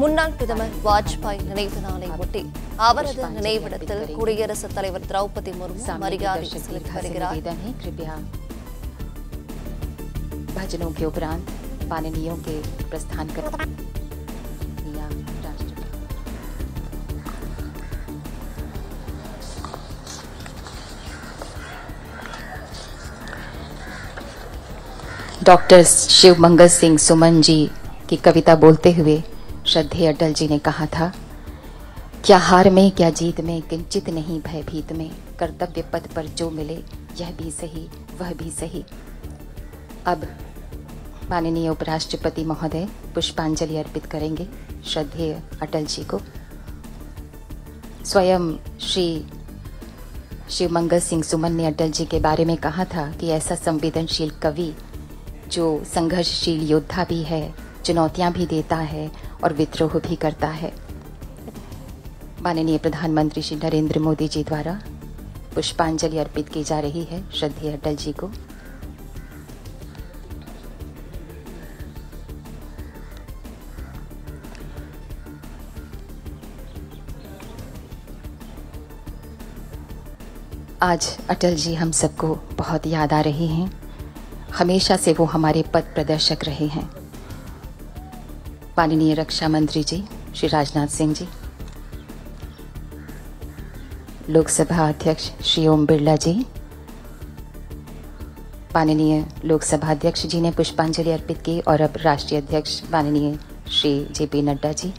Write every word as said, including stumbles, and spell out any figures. முன்னாள் பிரதமர் வாஜ்பாய் நினைவு நாளை ஒட்டி அவரது நினைவிடத்தில் குடியரசுத் தலைவர் திரௌபதி முர்மு மரியாதை செலுத்தி வருகிறார்। कृपया भजनों के उपरांत माननीयों के प्रस्थान कर डॉक्टर शिव मंगल सिंह सुमन जी की कविता बोलते हुए श्रद्धेय अटल जी ने कहा था, क्या हार में क्या जीत में किंचित नहीं भयभीत में, कर्तव्य पद पर जो मिले यह भी सही वह भी सही। अब माननीय उपराष्ट्रपति महोदय पुष्पांजलि अर्पित करेंगे श्रद्धेय अटल जी को। स्वयं श्री शिव मंगल सिंह सुमन ने अटल जी के बारे में कहा था कि ऐसा संवेदनशील कवि जो संघर्षशील योद्धा भी है, चुनौतियां भी देता है और विद्रोह भी करता है। माननीय प्रधानमंत्री श्री नरेंद्र मोदी जी द्वारा पुष्पांजलि अर्पित की जा रही है श्रद्धेय अटल जी को। आज अटल जी हम सबको बहुत याद आ रहे हैं। हमेशा से वो हमारे पथ प्रदर्शक रहे हैं। माननीय रक्षा मंत्री जी श्री राजनाथ सिंह जी, लोकसभा अध्यक्ष श्री ओम बिरला जी, माननीय लोकसभा अध्यक्ष जी ने पुष्पांजलि अर्पित की और अब राष्ट्रीय अध्यक्ष माननीय श्री जेपी नड्डा जी।